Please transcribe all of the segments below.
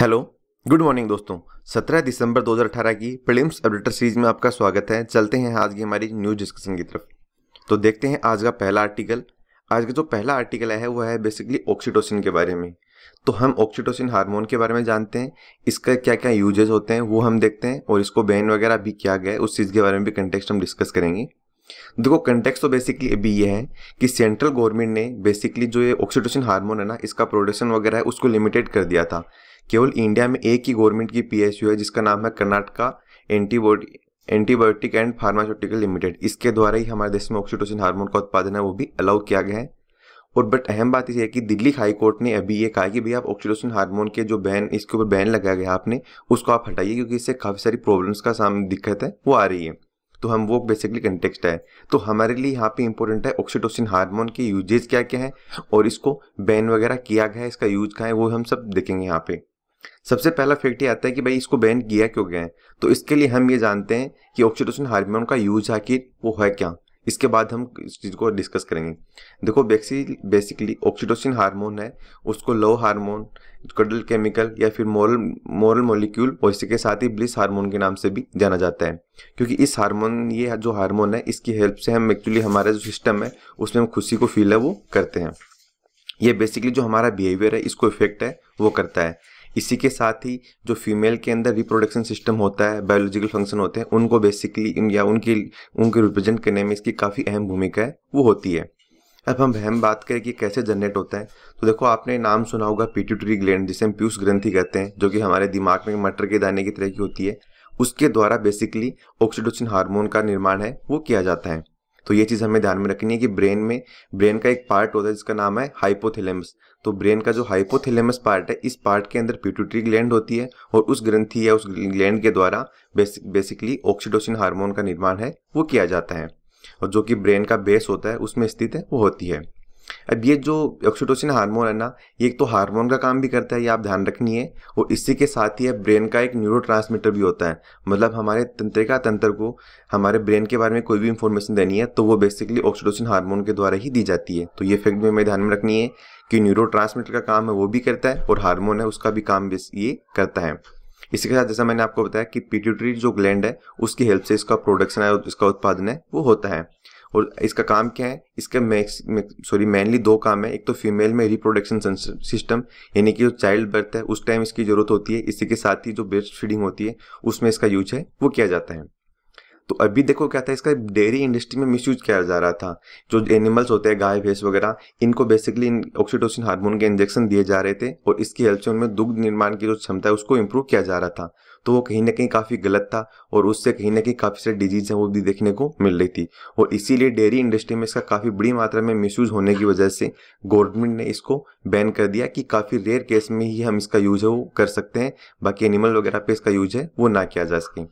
Hello good morning दोस्तों, 17 दिसंबर 2018 की prelims updater series में आपका स्वागत है। चलते हैं आज की हमारी न्यूज़ डिस्कशन की तरफ। तो देखते हैं आज का पहला आर्टिकल। आज का जो पहला आर्टिकल है वो है बेसिकली ऑक्सीटोसिन के बारे में। तो हम ऑक्सीटोसिन हार्मोन के बारे में जानते हैं, इसका क्या क्या यूजेज होते हैं वो हम देखते हैं, और इसको बैन वगैरह भी किया गया है उस चीज़ के बारे में भी कंटेक्स्ट हम डिस्कस करेंगे। देखो कंटेक्स्ट तो बेसिकली अभी ये है कि सेंट्रल गवर्नमेंट ने बेसिकली जो ये ऑक्सीटोसिन हार्मोन है ना, इसका प्रोडक्शन वगैरह है उसको लिमिटेड कर दिया था। केवल इंडिया में एक ही गवर्नमेंट की पीएसयू है जिसका नाम है Karnataka antibiotic and pharmaceutical limited. इसके द्वारा ही हमारे देश में ऑक्सीटोसिन हार्मोन का उत्पादन है वो भी अलाउ किया गया है। और बट अहम बात यह है कि दिल्ली हाई कोर्ट ने अभी ये कहा कि भैया आप ऑक्सीटोसिन हार्मोन के जो बैन, इसके ऊपर बैन लगाया गया आपने, उसको आप हटाइए क्योंकि इससे काफ़ी सारी प्रॉब्लम्स का सामने दिक्कत है वो आ रही है। तो हम वो बेसिकली कंटेक्स्ट है। तो हमारे लिए यहाँ पे इंपॉर्टेंट है ऑक्सीटोसिन हार्मोन के यूजेज क्या क्या हैं और इसको बैन वगैरह किया गया है, इसका यूज कहाँ है वो हम सब देखेंगे। यहाँ पे सबसे पहला फैक्ट ये आता है कि भाई इसको बैन किया क्यों गया है। तो इसके लिए हम ये जानते हैं कि ऑक्सीटोसिन हार्मोन का यूज आखिर वो है क्या, इसके बाद हम इस चीज़ को डिस्कस करेंगे। देखो बेसिकली ऑक्सीटोसिन हार्मोन है उसको लव हार्मोन, कडल केमिकल या फिर मोरल मॉलिक्यूल और इसके साथ ही ब्लिस हार्मोन के नाम से भी जाना जाता है, क्योंकि इस हार्मोन, ये जो हार्मोन है इसकी हेल्प से हम एक्चुअली हमारा जो सिस्टम है उसमें हम खुशी को फील है वो करते हैं। ये बेसिकली जो हमारा बिहेवियर है इसको इफेक्ट है वो करता है। इसी के साथ ही जो फीमेल के अंदर रिप्रोडक्शन सिस्टम होता है, बायोलॉजिकल फंक्शन होते हैं, उनको बेसिकली या उनके रिप्रेजेंट करने में इसकी काफ़ी अहम भूमिका है वो होती है। अब हम बात करें कि कैसे जनरेट होता है। तो देखो आपने नाम सुना होगा पिट्यूटरी ग्लैंड, जिसे हम पीयूष ग्रंथि कहते हैं, जो कि हमारे दिमाग में मटर के दाने की तरह की होती है। उसके द्वारा बेसिकली ऑक्सीटोसिन हार्मोन का निर्माण है वो किया जाता है। तो ये चीज़ हमें ध्यान में रखनी है कि ब्रेन का एक पार्ट होता है जिसका नाम है हाइपोथैलेमस। तो ब्रेन का जो हाइपोथैलेमस पार्ट है, इस पार्ट के अंदर पिट्यूटरी ग्लैंड होती है और उस ग्रंथि या उस ग्लैंड के द्वारा बेसिकली ऑक्सीटोसिन हार्मोन का निर्माण है वो किया जाता है, और जो कि ब्रेन का बेस होता है उसमें स्थित है वो होती है। अब ये जो ऑक्सीटोसिन हार्मोन है ना, ये एक तो हार्मोन का काम भी करता है, ये आप ध्यान रखनी है, और इसी के साथ ही ब्रेन का एक न्यूरोट्रांसमीटर भी होता है। मतलब हमारे तंत्रिका तंत्र को, हमारे ब्रेन के बारे में कोई भी इंफॉर्मेशन देनी है तो वो बेसिकली ऑक्सीटोसिन हार्मोन के द्वारा ही दी जाती है। तो ये फैक्ट भी हमें ध्यान में रखनी है कि न्यूरोट्रांसमीटर का काम है वो भी करता है और हार्मोन है उसका भी काम ये करता है। इसी के साथ जैसा मैंने आपको बताया कि पिट्यूटरी जो ग्लैंड है उसकी हेल्प से इसका प्रोडक्शन है, इसका उत्पादन है वो होता है। और इसका काम क्या है, इसका मेनली दो काम है। एक तो फीमेल में रिप्रोडक्शन सिस्टम यानी कि जो चाइल्ड बर्थ है उस टाइम इसकी ज़रूरत होती है, इसी के साथ ही जो ब्रेस्ट फीडिंग होती है उसमें इसका यूज है वो किया जाता है। तो अभी देखो क्या था, इसका डेयरी इंडस्ट्री में मिसयूज किया जा रहा था। जो एनिमल्स होते हैं गाय भैंस वगैरह, इनको बेसिकली ऑक्सीटोसिन हार्मोन के इंजेक्शन दिए जा रहे थे और इसकी हेल्प से उनमें दुग्ध निर्माण की जो क्षमता है उसको इम्प्रूव किया जा रहा था। तो वो कहीं ना कहीं काफ़ी गलत था और उससे कहीं ना कहीं काफ़ी सारी डिजीज़ हैं वो भी देखने को मिल रही थी, और इसीलिए डेयरी इंडस्ट्री में इसका काफ़ी बड़ी मात्रा में मिसयूज होने की वजह से गवर्नमेंट ने इसको बैन कर दिया कि काफ़ी रेयर केस में ही हम इसका यूज है वो कर सकते हैं, बाकी एनिमल वगैरह पे इसका यूज है वो ना किया जा सके।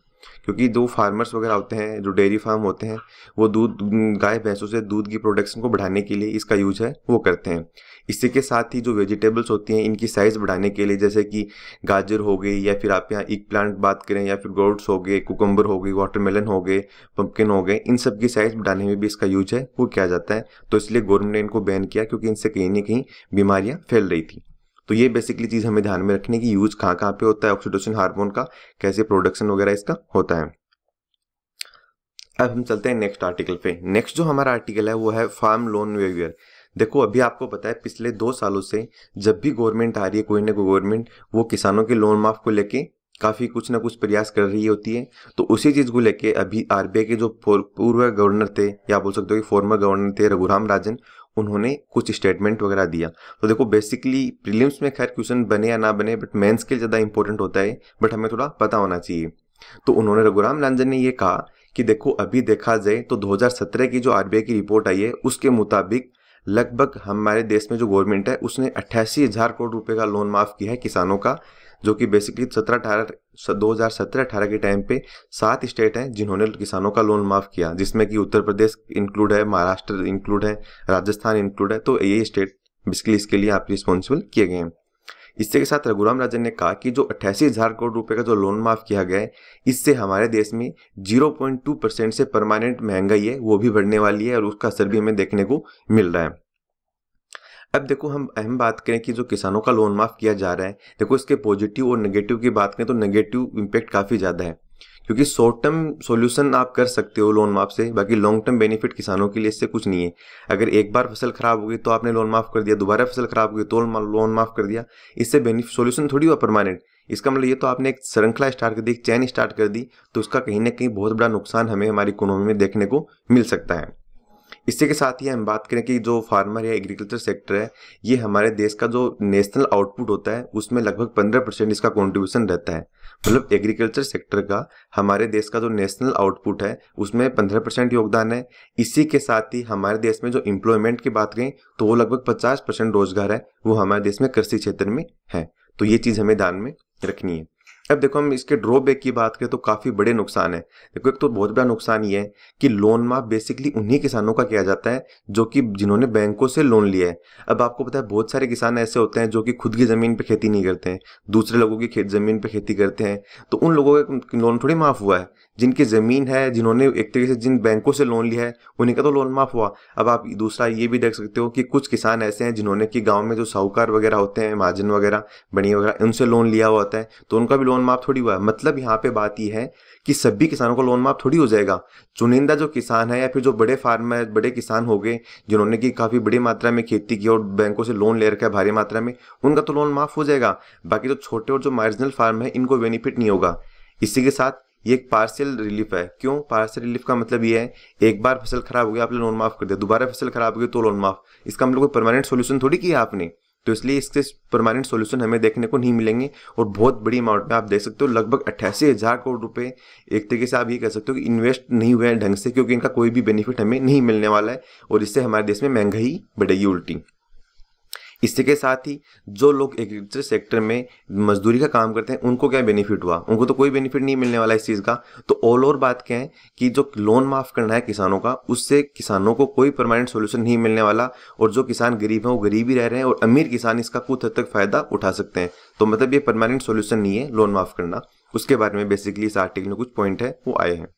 क्योंकि जो फार्मर्स वगैरह होते हैं, जो डेयरी फार्म होते हैं, वो दूध, गाय भैंसों से दूध की प्रोडक्शन को बढ़ाने के लिए इसका यूज है वो करते हैं। इसी के साथ ही जो वेजिटेबल्स होती हैं इनकी साइज़ बढ़ाने के लिए, जैसे कि गाजर हो गई, या फिर आप यहाँ एक प्लांट बात करें, या फिर गोट्स हो गए, कुकम्बर हो गई, वाटरमेलन हो गए, पम्पकिन हो गए, इन सब की साइज़ बढ़ाने में भी इसका यूज है वो किया जाता है। तो इसलिए गवर्नमेंट ने इनको बैन किया क्योंकि इनसे कहीं ना कहीं बीमारियाँ फैल रही थी। तो ये बेसिकली चीज़ हमें ध्यान में रखने की यूज कहाँ कहाँ पे होता है ऑक्सीटोसिन हार्मोन का, कैसे प्रोडक्शन वगैरह इसका होता है। अब हम चलते हैं नेक्स्ट आर्टिकल पे। नेक्स्ट जो हमारा आर्टिकल है वो है फार्म लोन वेवियर। देखो अभी आपको पता है पिछले 2 सालों से जब भी गवर्नमेंट आ रही है, कोई ना कोई गवर्नमेंट, वो किसानों के लोन माफ को लेके काफ़ी कुछ ना कुछ प्रयास कर रही होती है। तो उसी चीज़ को लेके अभी आरबीआई के जो पूर्व गवर्नर थे, या बोल सकते हो कि फॉर्मर गवर्नर थे, रघुराम राजन, उन्होंने कुछ स्टेटमेंट वगैरह दिया। तो देखो बेसिकली प्रीलिम्स में खैर क्वेश्चन बने या ना बने बट मेंस के लिए ज़्यादा इंपॉर्टेंट होता है, बट हमें थोड़ा पता होना चाहिए। तो उन्होंने, रघुराम राजन ने ये कहा कि देखो अभी देखा जाए तो 2017 की जो आरबीआई की रिपोर्ट आई है उसके मुताबिक लगभग हमारे देश में जो गवर्नमेंट है उसने 88,000 करोड़ रुपये का लोन माफ़ किया है किसानों का, जो कि बेसिकली 2017-18 के टाइम पे 7 स्टेट हैं जिन्होंने किसानों का लोन माफ़ किया, जिसमें कि उत्तर प्रदेश इंक्लूड है, महाराष्ट्र इंक्लूड है, राजस्थान इंक्लूड है। तो ये स्टेट बेसिकली इसके लिए आप रिस्पॉन्सिबल किए गए हैं। इसके साथ रघुराम राजन ने कहा कि जो 88,000 करोड़ रुपए का जो लोन माफ़ किया गया है इससे हमारे देश में 0.2% से परमानेंट महंगाई है वो भी बढ़ने वाली है और उसका असर भी हमें देखने को मिल रहा है। अब देखो हम अहम बात करें कि जो किसानों का लोन माफ किया जा रहा है, देखो इसके पॉजिटिव और नेगेटिव की बात करें तो नेगेटिव इम्पैक्ट काफ़ी ज़्यादा है, क्योंकि शॉर्ट टर्म सॉल्यूशन आप कर सकते हो लोन माफ से, बाकी लॉन्ग टर्म बेनिफिट किसानों के लिए इससे कुछ नहीं है। अगर एक बार फसल खराब होगी तो आपने लोन माफ कर दिया, दोबारा फसल खराब होगी तो लोन माफ कर दिया, इससे बेनिफिट सॉल्यूशन थोड़ी हुआ परमानेंट। इसका मतलब ये तो आपने एक श्रृंखला स्टार्ट कर दी, एक चैन स्टार्ट कर दी, तो उसका कहीं ना कहीं बहुत बड़ा नुकसान हमें हमारी इकोनॉमी में देखने को मिल सकता है। इसी के साथ ही हम बात करें कि जो फार्मर या एग्रीकल्चर सेक्टर है, ये हमारे देश का जो नेशनल आउटपुट होता है उसमें लगभग 15% इसका कंट्रीब्यूशन रहता है। मतलब एग्रीकल्चर सेक्टर का हमारे देश का जो नेशनल आउटपुट है उसमें 15% योगदान है। इसी के साथ ही हमारे देश में जो एम्प्लॉयमेंट की बात करें तो वो लगभग 50% रोजगार है, वो हमारे देश में कृषि क्षेत्र में है। तो ये चीज़ हमें ध्यान में रखनी है। अब देखो हम इसके ड्रॉबैक की बात करें तो काफ़ी बड़े नुकसान है। देखो एक तो बहुत बड़ा नुकसान ये है कि लोन माफ बेसिकली उन्हीं किसानों का किया जाता है जो कि जिन्होंने बैंकों से लोन लिया है। अब आपको पता है बहुत सारे किसान ऐसे होते हैं जो कि खुद की ज़मीन पे खेती नहीं करते हैं, दूसरे लोगों की ज़मीन पे खेती करते हैं, तो उन लोगों का लोन थोड़ी माफ़ हुआ है। जिनकी ज़मीन है, जिन्होंने एक तरीके से जिन बैंकों से लोन लिया है, उन्हीं का तो लोन माफ़ हुआ। अब आप दूसरा ये भी देख सकते हो कि कुछ किसान ऐसे हैं जिन्होंने कि गाँव में जो साहूकार वगैरह होते हैं, महाजन वगैरह, बनिया वगैरह, उनसे लोन लिया हुआ होता है, तो उनका भी लोन माफ थोड़ी हुआ। मतलब यहाँ पे बात यह है कि सभी किसानों को लोन माफ थोड़ी हो जाएगा। चुनिंदा जो किसान है या फिर जो बड़े फार्मर, बड़े किसान हो गए जिन्होंने कि काफ़ी बड़ी मात्रा में खेती की और बैंकों से लोन ले रखा है भारी मात्रा में, उनका तो लोन माफ हो जाएगा। बाकी जो छोटे और जो मार्जिनल फार्म है, इनको बेनिफिट नहीं होगा। इसी के साथ ये एक पार्शियल रिलीफ है। क्यों पार्शियल रिलीफ का मतलब ये है, एक बार फसल खराब हो गई आपने लोन माफ कर दिया, दोबारा फसल खराब हो गई तो लोन माफ, इसका हम लोग को परमानेंट सोल्यूशन थोड़ी किया आपने, तो इसलिए इसके परमानेंट सॉल्यूशन हमें देखने को नहीं मिलेंगे। और बहुत बड़ी अमाउंट में आप देख सकते हो, लगभग 88,000 करोड़ रुपए एक तरीके से आप ये कह सकते हो कि इन्वेस्ट नहीं हुए हैं ढंग से, क्योंकि इनका कोई भी बेनिफिट हमें नहीं मिलने वाला है और इससे हमारे देश में महंगाई बढ़ेगी उल्टी। इसी के साथ ही जो लोग एग्रीकल्चर सेक्टर में मजदूरी का काम करते हैं उनको क्या बेनिफिट हुआ, उनको तो कोई बेनिफिट नहीं मिलने वाला इस चीज़ का। तो ऑल ओवर बात क्या है कि जो लोन माफ़ करना है किसानों का, उससे किसानों को कोई परमानेंट सोल्यूशन नहीं मिलने वाला, और जो किसान गरीब हैं वो गरीब ही रह रहे हैं और अमीर किसान इसका कुछ हद तक फ़ायदा उठा सकते हैं। तो मतलब ये परमानेंट सोल्यूशन नहीं है लोन माफ़ करना। उसके बारे में बेसिकली इस आर्टिकल में कुछ पॉइंट है वो आए हैं।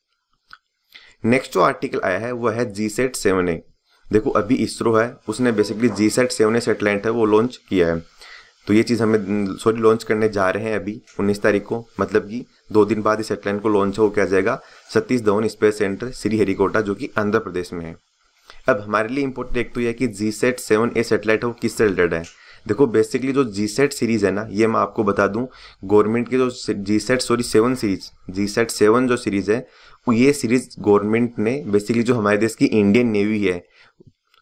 नेक्स्ट जो आर्टिकल आया है वह है जीसैट 7A। देखो अभी इसरो है, उसने बेसिकली जीसैट 7A सैटेलाइट है वो लॉन्च किया है, तो ये चीज़ हमें लॉन्च करने जा रहे हैं अभी 19 तारीख को, मतलब कि 2 दिन बाद इस सैटेलाइट को लॉन्च हो किया जाएगा धवन स्पेस सेंटर श्री हरिकोटा, जो कि आंध्र प्रदेश में है। अब हमारे लिए इम्पोर्टेंट एक तो यह है कि जीसैट 7A सैटेलाइट है वो किससे रिलेटेड है। देखो बेसिकली जो जीसैट सीरीज़ है ना, ये मैं आपको बता दूं, गवर्नमेंट की जो जीसैट 7 जो सीरीज़ है, ये सीरीज़ गवर्नमेंट ने बेसिकली जो हमारे देश की इंडियन नेवी है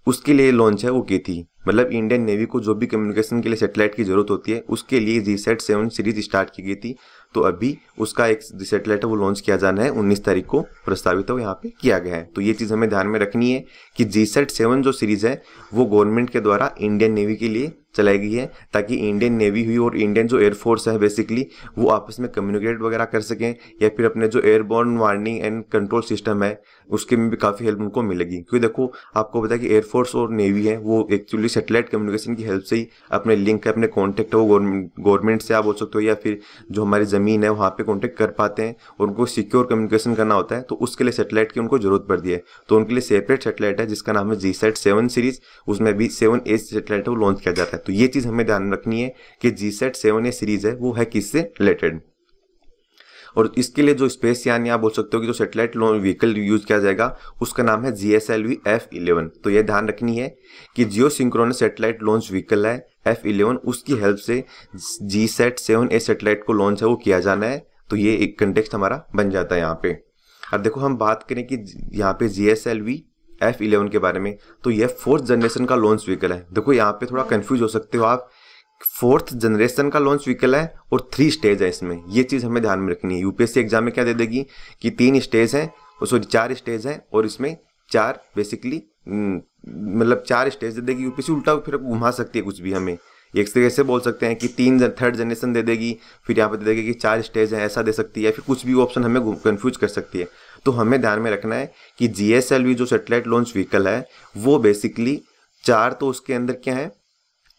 उसके लिए लॉन्च है वो की थी। मतलब इंडियन नेवी को जो भी कम्युनिकेशन के लिए सैटेलाइट की ज़रूरत होती है उसके लिए जीसैट 7 सीरीज स्टार्ट की गई थी। तो अभी उसका एक सैटेलाइट है वो लॉन्च किया जाना है 19 तारीख को प्रस्तावित है यहाँ पे किया गया है। तो ये चीज़ हमें ध्यान में रखनी है कि जीसैट 7 जो सीरीज़ है वो गवर्नमेंट के द्वारा इंडियन नेवी के लिए चलाई गई है, ताकि इंडियन नेवी हुई और इंडियन जो एयरफोर्स है बेसिकली वो आपस में कम्युनिकेट वगैरह कर सकें, या फिर अपने जो airborne warning and control system है उसके में भी काफ़ी हेल्प उनको मिलेगी। क्योंकि देखो आपको पता है कि एयरफोर्स और नेवी है वो एक्चुअली सैटेलाइट कम्युनिकेशन की हेल्प से ही अपने लिंक है, अपने कॉन्टैक्ट है वो गवर्नमेंट से आप बोल सकते हो, या फिर जो हमारी ज़मीन है वहाँ पे कॉन्टैक्ट कर पाते हैं और उनको सिक्योर कम्युनिकेशन करना होता है, तो उसके लिए सैटेलाइट की उनको ज़रूरत पड़ती है। तो उनके लिए सेपरेट सैटेलाइट है जिसका नाम है जीसैट 7 सीरीज़, उसमें भी 7A सैटेलाइट वो लॉन्च किया जाता है। तो ये चीज़ हमें ध्यान रखनी है कि जीसैट 7A सीरीज़ है वो है किससे रिलेटेड। और इसके लिए जो स्पेस यान या आप बोल सकते हो कि जो सैटेलाइट व्हीकल यूज़ किया जाएगा उसका नाम है जीएसएलवी F-11। तो यह ध्यान रखनी है कि geosynchronous satellite launch vehicle है F-11, उसकी हेल्प से जीसैट 7A सैटेलाइट को लॉन्च है वो किया जाना है। तो ये एक कंटेक्स्ट हमारा बन जाता है यहाँ पे। अब देखो हम बात करें कि यहाँ पे जीएसएलवी F-11 के बारे में, तो यह 4th जनरेशन का लॉन्च व्हीकल है। देखो यहाँ पे थोड़ा कंफ्यूज हो सकते हो आप, 4th जनरेशन का लॉन्च व्हीकल है और 3 स्टेज है इसमें, ये चीज़ हमें ध्यान में रखनी है। यूपीएससी एग्जाम में क्या दे देगी कि 3 स्टेज हैं, और सॉरी 4 स्टेज हैं, और इसमें 4 बेसिकली मतलब 4 स्टेज दे देगी यूपीएससी, उल्टा फिर घुमा सकती है कुछ भी हमें। एक तरीके से बोल सकते हैं कि 3rd जनरेशन दे देगी, फिर यहाँ पर दे देगी कि 4 स्टेज हैं, ऐसा दे सकती है, फिर कुछ भी ऑप्शन हमें कन्फ्यूज कर सकती है। तो हमें ध्यान में रखना है कि जीएसएलवी जो सैटेलाइट लॉन्च व्हीकल है वो बेसिकली 4 तो उसके अंदर क्या है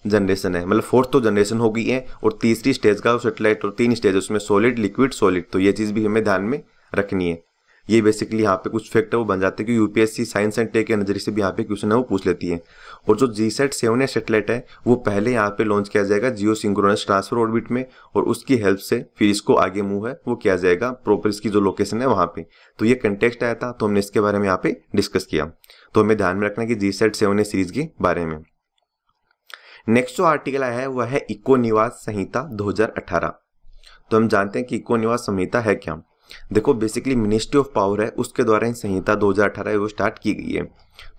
जनरेशन है, मतलब 4th जनरेशन हो गई है, और 3rd स्टेज का सैटेलाइट और 3 स्टेज उसमें सॉलिड, लिक्विड, सॉलिड। तो ये चीज़ भी हमें ध्यान में रखनी है। ये बेसिकली यहाँ पे कुछ फैक्ट है वो बन जाते हैं कि यूपीएससी साइंस एंड टेक के नजरिए से भी यहाँ पे क्वेश्चन है वो पूछ लेती है। और जो जीसैट 7ए सेटेलाइट है वो पहले यहाँ पे लॉन्च किया जाएगा जियो सिंक्रोनस ट्रांसफर ऑर्बिट में, और उसकी हेल्प से फिर इसको आगे मूव है वो किया जाएगा प्रॉपर इसकी जो लोकेशन है वहाँ पे। तो ये कंटेक्स्ट आया था, तो हमने इसके बारे में यहाँ पे डिस्कस किया। तो हमें ध्यान में रखना है कि जीसैट 7ए सीरीज के बारे में। नेक्स्ट जो आर्टिकल आया है वह है इको निवास संहिता 2018। तो हम जानते हैं कि इको निवास संहिता है क्या। देखो बेसिकली मिनिस्ट्री ऑफ पावर है उसके द्वारा ही संहिता 2018 वो स्टार्ट की गई है।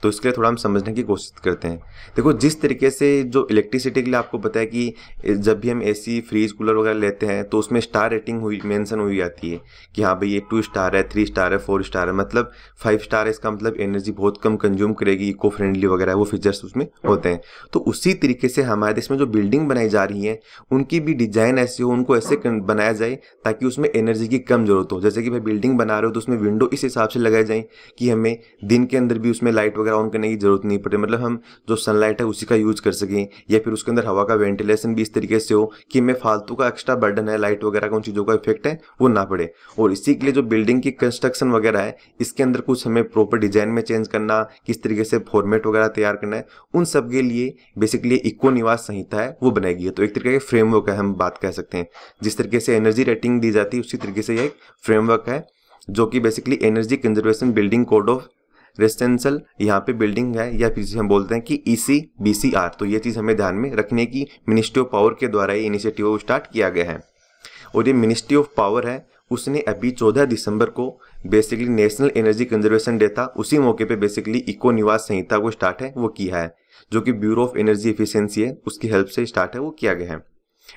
तो इसके लिए थोड़ा हम समझने की कोशिश करते हैं। देखो जिस तरीके से जो इलेक्ट्रिसिटी के लिए आपको पता है कि जब भी हम एसी फ्रीज कूलर वगैरह लेते हैं तो उसमें स्टार रेटिंग हुई मेंशन हुई जाती है कि हाँ भाई ये 2 स्टार है, 3 स्टार है, 4 स्टार है, मतलब 5 स्टार है, इसका मतलब एनर्जी बहुत कम कंज्यूम करेगी, इको फ्रेंडली वगैरह वो फीचर्स उसमें होते हैं। तो उसी तरीके से हमारे देश में जो बिल्डिंग बनाई जा रही है उनकी भी डिजाइन ऐसी हो, उनको ऐसे बनाया जाए ताकि उसमें एनर्जी की कम जरूरत हो। जैसे कि भाई बिल्डिंग बना रहे हो तो उसमें विंडो इस हिसाब से लगाए जाएँ कि हमें दिन के अंदर भी उसमें लाइट वगैरह ऑन करने की जरूरत नहीं पड़े, मतलब हम जो सनलाइट है उसी का यूज कर सकें, या फिर उसके अंदर हवा का वेंटिलेशन भी इस तरीके से हो कि हमें फालतू का एक्स्ट्रा बर्डन है लाइट वगैरह का उन चीज़ों का इफेक्ट है वो ना पड़े। और इसी के लिए जो बिल्डिंग की कंस्ट्रक्शन वगैरह है इसके अंदर कुछ हमें प्रॉपर डिजाइन में चेंज करना, किस तरीके से फॉर्मेट वगैरह तैयार करना है, उन सब के लिए बेसिकली इको निवास संहिता है वो बनाई गई है। तो एक तरीके का फ्रेमवर्क है, हम बात कह सकते हैं जिस तरीके से एनर्जी रेटिंग दी जाती है उसी तरीके से यह एक फ्रेमवर्क है जो कि basically energy conservation building code of residential यहाँ पे बिल्डिंग है, या फिर हम बोलते हैं कि ECBCR। तो ये चीज़ हमें ध्यान में रखने की मिनिस्ट्री ऑफ पावर के द्वारा ये इनिशिएटिव स्टार्ट किया गया है। और ये मिनिस्ट्री ऑफ पावर है उसने अभी 14 दिसंबर को basically national energy conservation day था, उसी मौके पे बेसिकली इको निवास संहिता को स्टार्ट है वो किया है, जो कि ब्यूरो ऑफ एनर्जी एफिशिएंसी है उसकी हेल्प से स्टार्ट है वो किया गया है।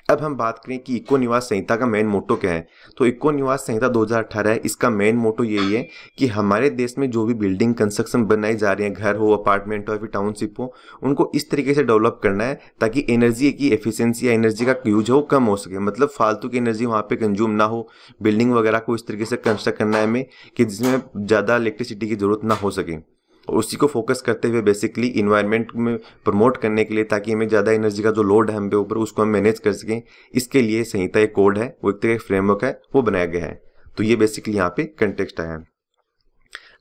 अब हम बात करें कि इको निवास संहिता का मेन मोटो क्या है। तो इको निवास संहिता 2018 है, इसका मेन मोटो यही है कि हमारे देश में जो भी बिल्डिंग कंस्ट्रक्शन बनाई जा रही है, घर हो, अपार्टमेंट हो, या फिर टाउनशिप हो, उनको इस तरीके से डेवलप करना है ताकि एनर्जी की एफिशिएंसी या एनर्जी का यूज हो कम हो सके, मतलब फालतू की एनर्जी वहाँ पर कंज्यूम ना हो। बिल्डिंग वगैरह को इस तरीके से कंस्ट्रक्ट करना है हमें कि जिसमें ज़्यादा इलेक्ट्रिसिटी की जरूरत ना हो सके, और उसी को फोकस करते हुए बेसिकली इन्वायरमेंट में प्रमोट करने के लिए ताकि हमें ज़्यादा एनर्जी का जो लोड है हम पे ऊपर उसको हम मैनेज कर सकें। इसके लिए संहिता एक कोड है, वो एक तरह का फ्रेमवर्क है वो बनाया गया है। तो ये बेसिकली यहाँ पे कंटेक्स्ट आया है।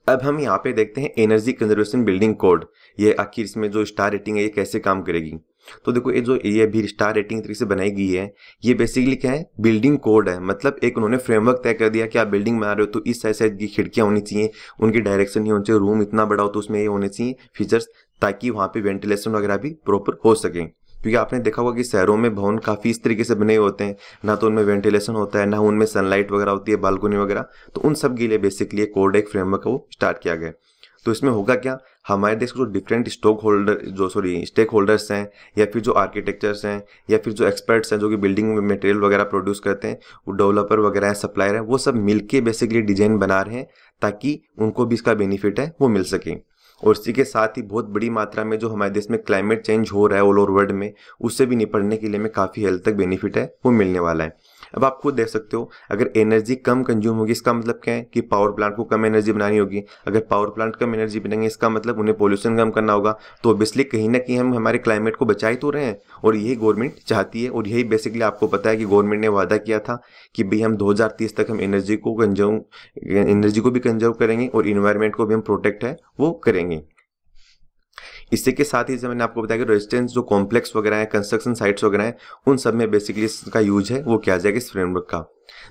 अब हम यहाँ पे देखते हैं एनर्जी कंजर्वेशन बिल्डिंग कोड, ये आखिर इसमें जो स्टार रेटिंग है ये कैसे काम करेगी। तो देखो ये जो ये अभी स्टार रेटिंग तरीके से बनाई गई है ये बेसिकली क्या है, बिल्डिंग कोड है, मतलब एक उन्होंने फ्रेमवर्क तय कर दिया कि आप बिल्डिंग बना रहे हो तो इस साइज की खिड़कियां होनी चाहिए, उनकी डायरेक्शन ये होनी चाहिए, रूम इतना बड़ा हो तो उसमें ये होने चाहिए फीचर्स ताकि वहाँ पे वेंटिलेशन वगैरह भी प्रॉपर हो सके। क्योंकि आपने देखा होगा कि शहरों में भवन काफ़ी इस तरीके से बने होते हैं, ना तो उनमें वेंटिलेशन होता है, ना उनमें सनलाइट वगैरह होती है, बालकनी वगैरह। तो उन सब के लिए बेसिकली कोड एक फ्रेमवर्क वो स्टार्ट किया गया। तो इसमें होगा क्या, हमारे देश के जो डिफरेंट स्टेक होल्डर्स हैं, या फिर जो आर्किटेक्चर्स हैं, या फिर जो एक्सपर्ट्स हैं जो कि बिल्डिंग मटेरियल वगैरह प्रोड्यूस करते हैं, वो डेवलपर वगैरह हैं, सप्लायर हैं, वो सब मिलके बेसिकली डिजाइन बना रहे हैं ताकि उनको भी इसका बेनिफिट है वो मिल सके। और इसी के साथ ही बहुत बड़ी मात्रा में जो हमारे देश में क्लाइमेट चेंज हो रहा है ऑल ओवर वर्ल्ड में, उससे भी निपटने के लिए हमें काफ़ी हद तक बेनिफिट है वो मिलने वाला है। अब आप खुद देख सकते हो, अगर एनर्जी कम कंज्यूम होगी इसका मतलब क्या है कि पावर प्लांट को कम एनर्जी बनानी होगी। अगर पावर प्लांट कम एनर्जी बनाएंगे इसका मतलब उन्हें पोल्यूशन कम करना होगा। तो ऑब्वियसली कहीं ना कहीं हम हमारे क्लाइमेट को बचाए तो रहे हैं, और यही गवर्नमेंट चाहती है। और यही बेसिकली आपको पता है कि गवर्नमेंट ने वादा किया था कि भाई हम 2030 तक हम एनर्जी को भी कंजर्व करेंगे और इन्वायरमेंट को भी हम प्रोटेक्ट है वो करेंगे। इससे के साथ ही जैसे मैंने आपको बताया कि रेजिडेंस जो कॉम्प्लेक्स वगैरह है, कंस्ट्रक्शन साइट्स वगैरह हैं, उन सब में बेसिकली इसका यूज है वो किया जाएगा इस फ्रेमवर्क का।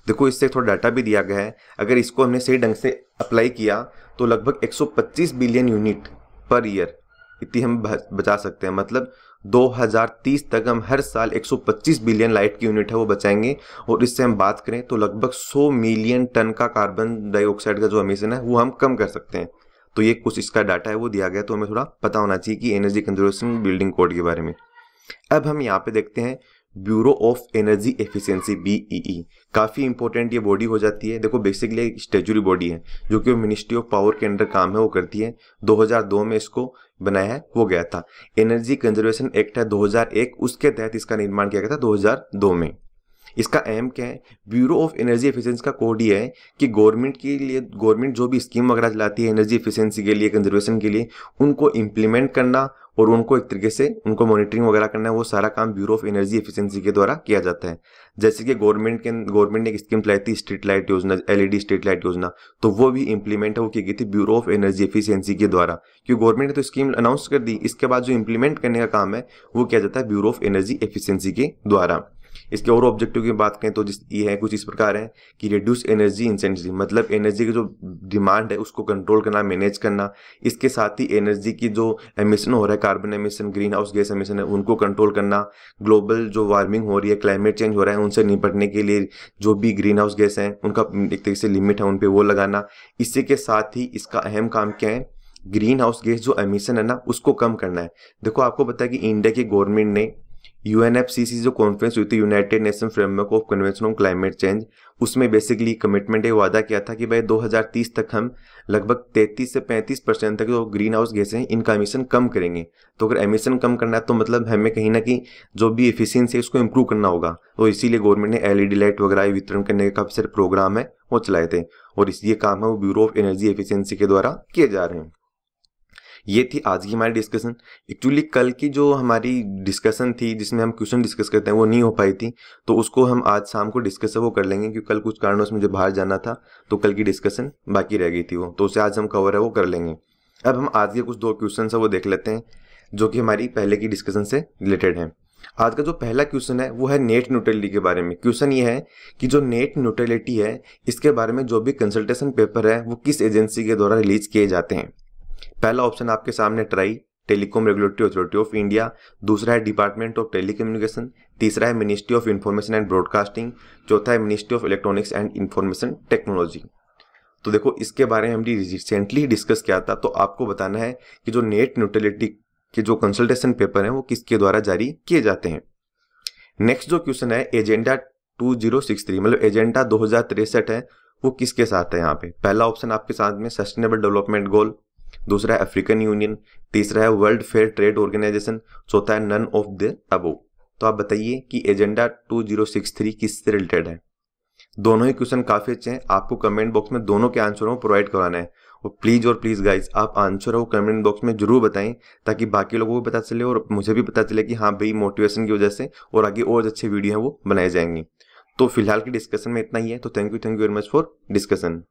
देखो इससे थोड़ा डाटा भी दिया गया है, अगर इसको हमने सही ढंग से अप्लाई किया तो लगभग 125 बिलियन यूनिट पर ईयर इतनी हम बचा सकते हैं, मतलब 2030 तक हम हर साल 125 बिलियन लाइट की यूनिट है वो बचाएंगे। और इससे हम बात करें तो लगभग 100 मिलियन टन का कार्बन डाइऑक्साइड का जो एमिशन है वो हम कम कर सकते हैं। तो ये कुछ इसका डाटा है वो दिया गया, तो हमें थोड़ा पता होना चाहिए कि एनर्जी कंजर्वेशन बिल्डिंग कोड के बारे में। अब हम यहाँ पे देखते हैं bureau of energy efficiency BEE, काफ़ी इंपॉर्टेंट ये बॉडी हो जाती है। देखो बेसिकली एक स्टेचुरी बॉडी है जो कि मिनिस्ट्री ऑफ पावर के अंडर काम है वो करती है। 2002 में इसको बनाया है वो गया था। एनर्जी कंजर्वेशन एक्ट है 2001, उसके तहत इसका निर्माण किया गया था 2002 में। इसका एम क्या है, ब्यूरो ऑफ एनर्जी एफिशिएंसी का कोड ये है कि गवर्नमेंट के लिए, गवर्नमेंट जो भी स्कीम वगैरह चलाती है एनर्जी एफिशिएंसी के लिए, कंजर्वेशन के लिए, उनको इम्प्लीमेंट करना और उनको एक तरीके से उनको मॉनिटरिंग वगैरह करना है, वो सारा काम ब्यूरो ऑफ एनर्जी एफिशिएंसी के द्वारा किया जाता है। जैसे कि गवर्नमेंट ने एक स्कीम चलाई थी स्ट्रीट लाइट योजना, एलईडी स्ट्रीट लाइट योजना, तो वो भी इंप्लीमेंट है, वो की गई थी ब्यूरो ऑफ एनर्जी एफिशिएंसी के द्वारा, क्योंकि गवर्नमेंट ने तो स्कीम अनाउंस कर दी, इसके बाद जो इंप्लीमेंट करने का काम है वो किया जाता है ब्यूरो ऑफ एनर्जी एफिशिएंसी के द्वारा। इसके और ऑब्जेक्टिव की बात करें तो ये है कुछ इस प्रकार है कि रिड्यूस एनर्जी इंटेंसिटी, मतलब एनर्जी की जो डिमांड है उसको कंट्रोल करना, मैनेज करना, इसके साथ ही एनर्जी की जो एमिशन हो रहा है, carbon emission, green house gas emission है, उनको कंट्रोल करना, ग्लोबल जो वार्मिंग हो रही है, क्लाइमेट चेंज हो रहा है, उनसे निपटने के लिए जो भी ग्रीन हाउस गैस हैं उनका एक तरीके से लिमिट है, उन पर वो लगाना। इसी के साथ ही इसका अहम काम क्या है, ग्रीन हाउस गैस जो एमिशन है ना उसको कम करना है। देखो आपको पता है कि इंडिया की गवर्नमेंट ने UNFCCC जो कॉन्फ्रेंस हुई थी, united nation framework of convention on climate change, उसमें बेसिकली कमिटमेंट एक वादा किया था कि भाई 2030 तक हम लगभग 33 से 35% तक जो ग्रीन हाउस गैसें हैं इनका एमिशन कम करेंगे। तो अगर एमिशन कम करना है तो मतलब हमें कहीं ना कहीं जो भी एफिशिएंसी है उसको इम्प्रूव करना होगा, तो इसीलिए गवर्नमेंट ने LED लाइट वगैरह वितरण करने के काफ़ी सारे प्रोग्राम है वो चलाए थे, और इसलिए काम है वो ब्यूरो ऑफ एनर्जी एफिशिएंसी के द्वारा किए जा रहे हैं। ये थी आज की हमारी डिस्कशन। एक्चुअली कल की जो हमारी डिस्कशन थी जिसमें हम क्वेश्चन डिस्कस करते हैं वो नहीं हो पाई थी, तो उसको हम आज शाम को डिस्कस वो कर लेंगे, क्योंकि कल कुछ कारणों से मुझे बाहर जाना था तो कल की डिस्कशन बाकी रह गई थी वो, तो उसे आज हम कवर है वो कर लेंगे। अब हम आज के कुछ दो क्वेश्चन है वो देख लेते हैं जो कि हमारी पहले की डिस्कशन से रिलेटेड है। आज का जो पहला क्वेश्चन है वो है नेट न्यूट्रलिटी के बारे में। क्वेश्चन ये है कि जो नेट न्यूट्रलिटी है इसके बारे में जो भी कंसल्टेशन पेपर है वो किस एजेंसी के द्वारा रिलीज किए जाते हैं। पहला ऑप्शन आपके सामने TRAI, telecom regulatory authority of India, दूसरा है डिपार्टमेंट ऑफ टेलीकम्युनिकेशन, तीसरा है ministry of information and broadcasting, चौथा है ministry of electronics and information technology. तो देखो इसके बारे में हमने रिसेंटली डिस्कस किया था, तो आपको बताना है कि जो नेट न्यूट्रलिटी के जो कंसल्टेशन पेपर हैं वो किसके द्वारा जारी किए जाते हैं। नेक्स्ट जो क्वेश्चन है एजेंडा 2063 मतलब एजेंडा 2063 है वो किसके साथ है यहाँ पे। पहला ऑप्शन आपके साथ में सस्टेनेबल डेवलपमेंट गोल, दूसरा है अफ्रीकन यूनियन, तीसरा है वर्ल्ड फेयर ट्रेड ऑर्गेनाइजेशन, चौथा है नन ऑफ द अबव। तो आप बताइए कि एजेंडा 2063 किससे रिलेटेड है। दोनों ही क्वेश्चन काफी अच्छे हैं, आपको कमेंट बॉक्स में दोनों के आंसरों को प्रोवाइड करवाना है, और प्लीज गाइज आप आंसर वो कमेंट बॉक्स में जरूर बताएं ताकि बाकी लोगों को भी पता चले और मुझे भी पता चले कि हाँ भाई मोटिवेशन की वजह से और आगे और अच्छे वीडियो हैं वो बनाए जाएंगे। तो फिलहाल की डिस्कशन में इतना ही है, तो thank you very much for discussion.